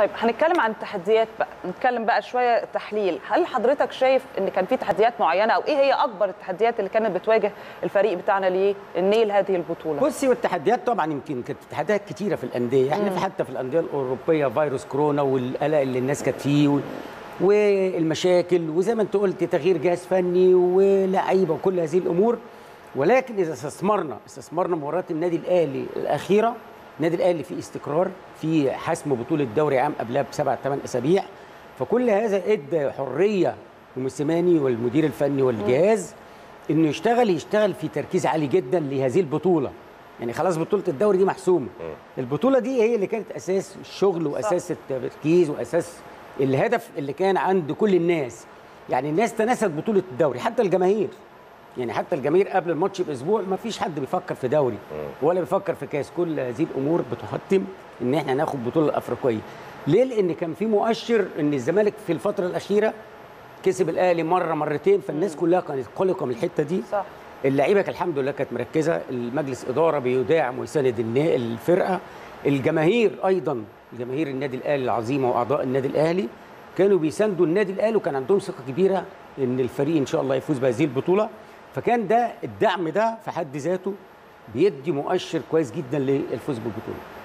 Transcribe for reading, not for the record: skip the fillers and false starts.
طيب هنتكلم عن التحديات بقى، نتكلم بقى شويه تحليل. هل حضرتك شايف ان كان في تحديات معينه او ايه هي اكبر التحديات اللي كانت بتواجه الفريق بتاعنا لنيل هذه البطوله؟ بصي، والتحديات طبعا يمكن كانت تحديات كتيره في الانديه، احنا حتى في الانديه الاوروبيه فيروس كورونا والقلق اللي الناس كانت فيه والمشاكل وزي ما انت قلت تغيير جهاز فني ولاعيبه وكل هذه الامور. ولكن اذا استثمرنا مباريات النادي الاهلي الاخيره، النادي الاهلي في استقرار، في حسم بطوله دوري عام قبلها ب7-8 اسابيع، فكل هذا ادى حريه لموسيماني والمدير الفني والجهاز انه يشتغل في تركيز عالي جدا لهذه البطوله. يعني خلاص بطوله الدوري دي محسومه، البطوله دي هي اللي كانت اساس الشغل واساس التركيز واساس الهدف اللي كان عند كل الناس. يعني الناس تناست بطوله الدوري، حتى الجماهير، يعني حتى الجماهير قبل الماتش باسبوع ما فيش حد بيفكر في دوري ولا بيفكر في كاس. كل هذه الامور بتحتم ان احنا ناخد بطوله افريقيه. ليه؟ لان كان في مؤشر ان الزمالك في الفتره الاخيره كسب الاهلي مره مرتين، فالناس كلها كانت قلقه من الحته دي. صح، اللعيبه الحمد لله كانت مركزه، المجلس اداره بيداعم ويساند الفرقه، الجماهير ايضا، جماهير النادي الاهلي العظيمه واعضاء النادي الاهلي كانوا بيساندوا النادي الاهلي وكان عندهم ثقه كبيره ان الفريق ان شاء الله يفوز بهذه البطوله. فكان ده الدعم ده في حد ذاته بيدي مؤشر كويس جدا للفوز بالبطوله.